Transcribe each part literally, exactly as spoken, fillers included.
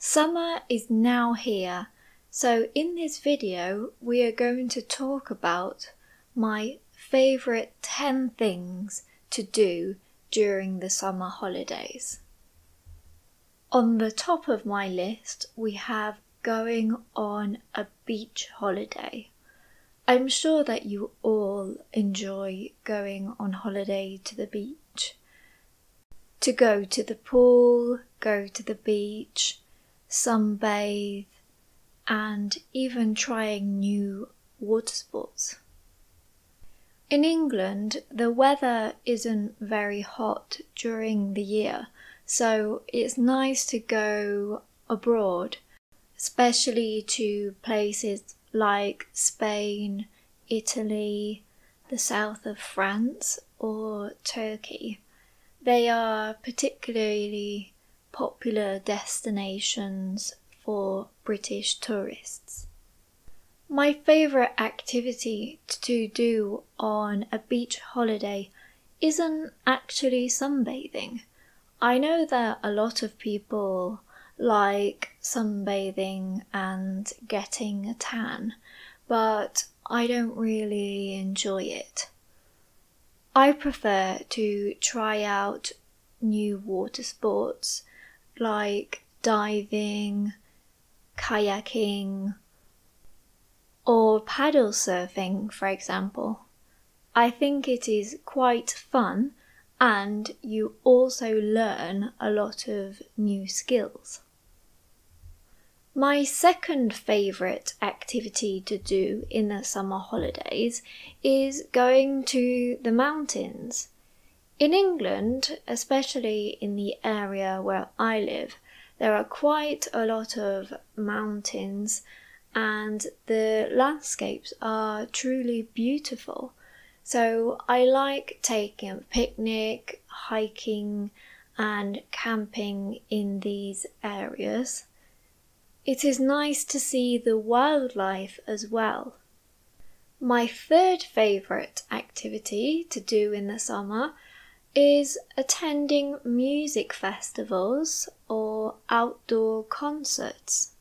Summer is now here, so in this video we are going to talk about my favourite ten things to do during the summer holidays. On the top of my list we have going on a beach holiday. I'm sure that you all enjoy going on holiday to the beach. To go to the pool, go to the beach, sunbathe, and even trying new water sports. In England, the weather isn't very hot during the year, so it's nice to go abroad, especially to places like Spain, Italy, the south of France, or Turkey. They are particularly popular destinations for British tourists. My favourite activity to do on a beach holiday isn't actually sunbathing. I know that a lot of people like sunbathing and getting a tan, but I don't really enjoy it. I prefer to try out new water sports like diving, kayaking, or paddle surfing, for example. I think it is quite fun, and you also learn a lot of new skills. My second favourite activity to do in the summer holidays is going to the mountains. In England, especially in the area where I live, there are quite a lot of mountains and the landscapes are truly beautiful. So I like taking a picnic, hiking and camping in these areas. It is nice to see the wildlife as well. My third favourite activity to do in the summer is attending music festivals or outdoor concerts.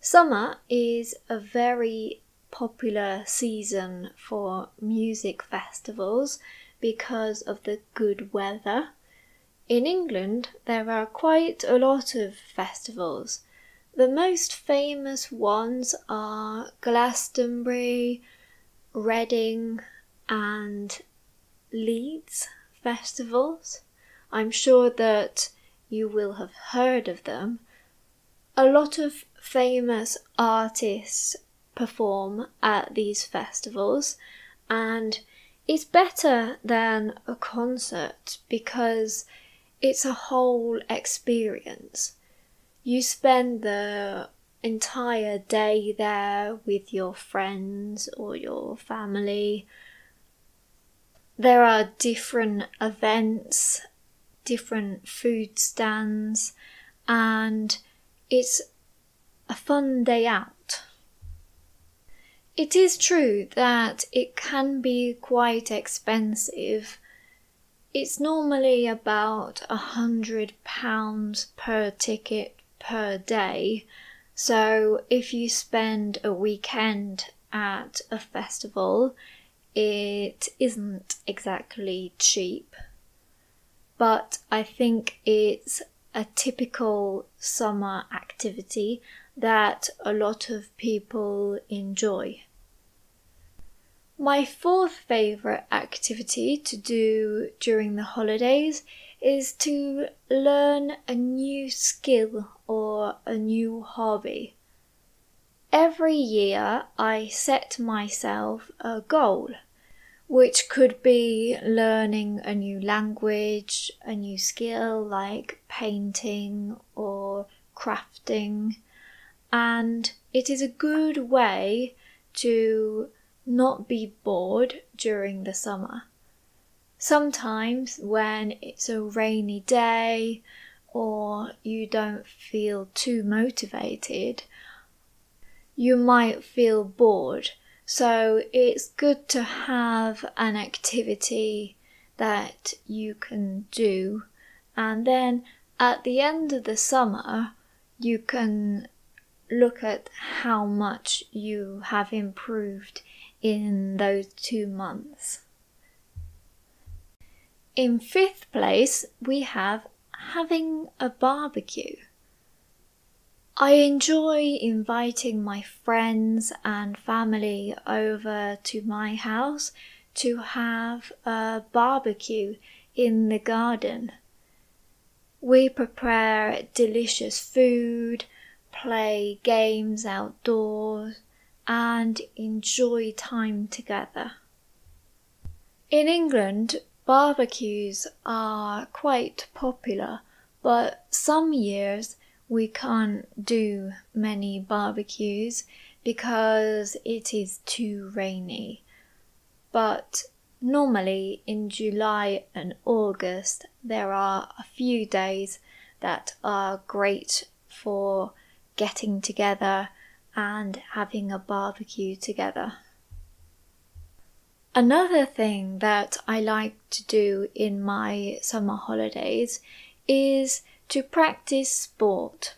Summer is a very popular season for music festivals because of the good weather. In England, there are quite a lot of festivals. The most famous ones are Glastonbury, Reading and Leeds festivals. I'm sure that you will have heard of them. A lot of famous artists perform at these festivals, and it's better than a concert because it's a whole experience. You spend the entire day there with your friends or your family. There are different events, different food stands, and it's a fun day out. It is true that it can be quite expensive. It's normally about a hundred pounds per ticket per day, so if you spend a weekend at a festival, it isn't exactly cheap, but I think it's a typical summer activity that a lot of people enjoy. My fourth favourite activity to do during the holidays is to learn a new skill or a new hobby. Every year I set myself a goal, which could be learning a new language, a new skill like painting or crafting, and it is a good way to not be bored during the summer. Sometimes when it's a rainy day or you don't feel too motivated, you might feel bored. So it's good to have an activity that you can do, and then at the end of the summer you can look at how much you have improved in those two months. In fifth place, we have having a barbecue. I enjoy inviting my friends and family over to my house to have a barbecue in the garden. We prepare delicious food, play games outdoors, and enjoy time together. In England, barbecues are quite popular, but some years we can't do many barbecues because it is too rainy. But normally in July and August there are a few days that are great for getting together and having a barbecue together. Another thing that I like to do in my summer holidays is to practice sport.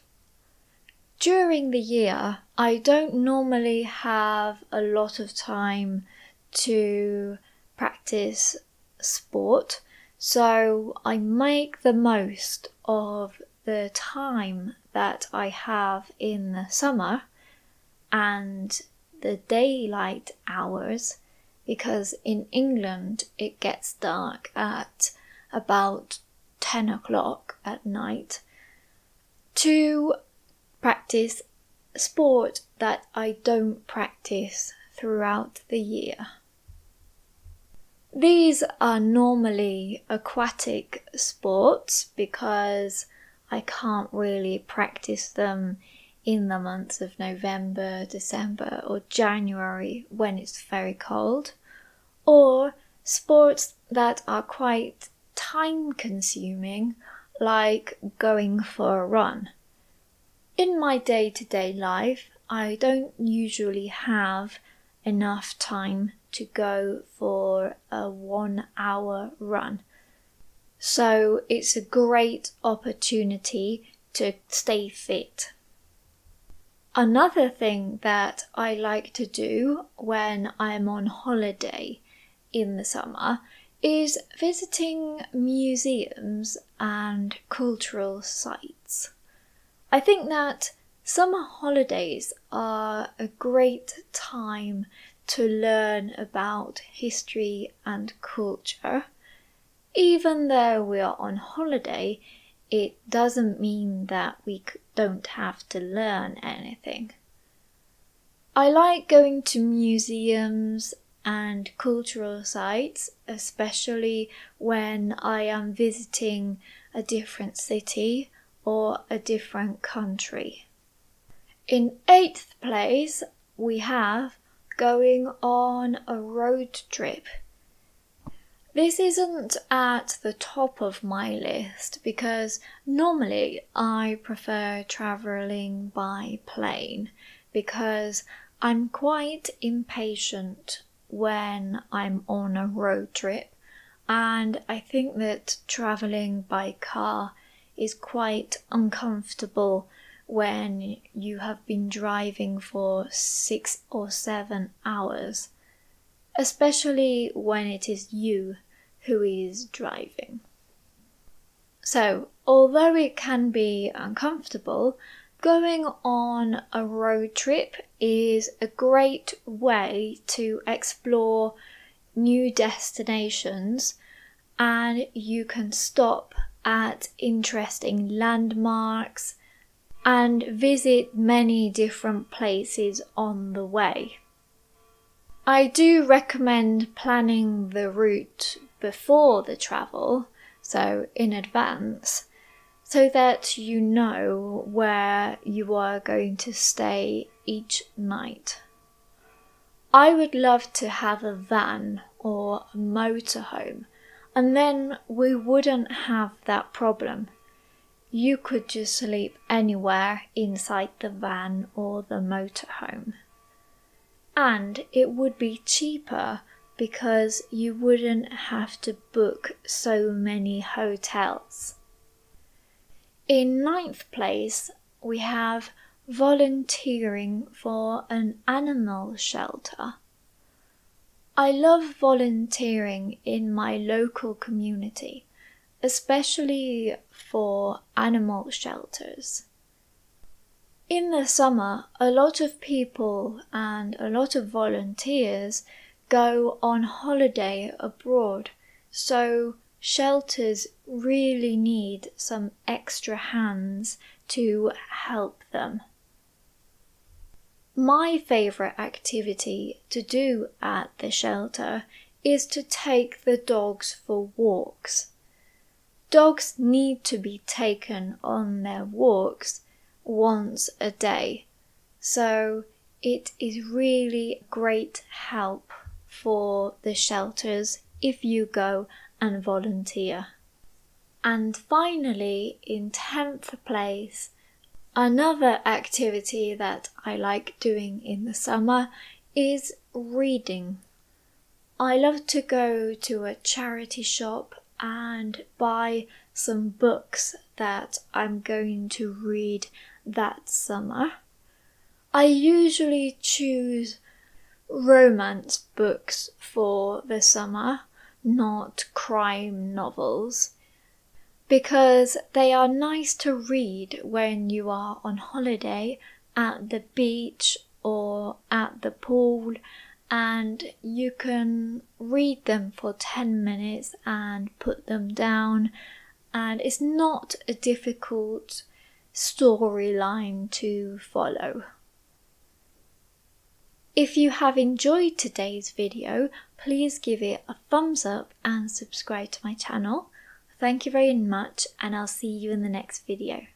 During the year, I don't normally have a lot of time to practice sport, so I make the most of the time that I have in the summer and the daylight hours, because in England it gets dark at about ten o'clock at night, to practice sport that I don't practice throughout the year. These are normally aquatic sports because I can't really practice them in the months of November, December or January when it's very cold, or sports that are quite time-consuming, like going for a run. In my day-to-day life, I don't usually have enough time to go for a one-hour run. So it's a great opportunity to stay fit. Another thing that I like to do when I'm on holiday in the summer is visiting museums and cultural sites. I think that summer holidays are a great time to learn about history and culture. Even though we are on holiday, it doesn't mean that we don't have to learn anything. I like going to museums and cultural sites, especially when I am visiting a different city or a different country. In eighth place, we have going on a road trip. This isn't at the top of my list because normally I prefer travelling by plane because I'm quite impatient when I'm on a road trip, and I think that travelling by car is quite uncomfortable when you have been driving for six or seven hours, especially when it is you who is driving. So, although it can be uncomfortable, going on a road trip is a great way to explore new destinations, and you can stop at interesting landmarks and visit many different places on the way. I do recommend planning the route before the travel, so in advance, so that you know where you are going to stay each night. I would love to have a van or a motorhome, and then we wouldn't have that problem. You could just sleep anywhere inside the van or the motorhome. And it would be cheaper because you wouldn't have to book so many hotels. In ninth place, we have volunteering for an animal shelter. I love volunteering in my local community, especially for animal shelters. In the summer, a lot of people and a lot of volunteers go on holiday abroad, so shelters really need some extra hands to help them. My favourite activity to do at the shelter is to take the dogs for walks. Dogs need to be taken on their walks once a day, so it is really great help for the shelters if you go and volunteer. And finally, in tenth place, another activity that I like doing in the summer is reading. I love to go to a charity shop and buy some books that I'm going to read that summer. I usually choose romance books for the summer, not crime novels, because they are nice to read when you are on holiday at the beach or at the pool, and you can read them for ten minutes and put them down, and it's not a difficult storyline to follow. If you have enjoyed today's video, please give it a thumbs up and subscribe to my channel. Thank you very much, and I'll see you in the next video.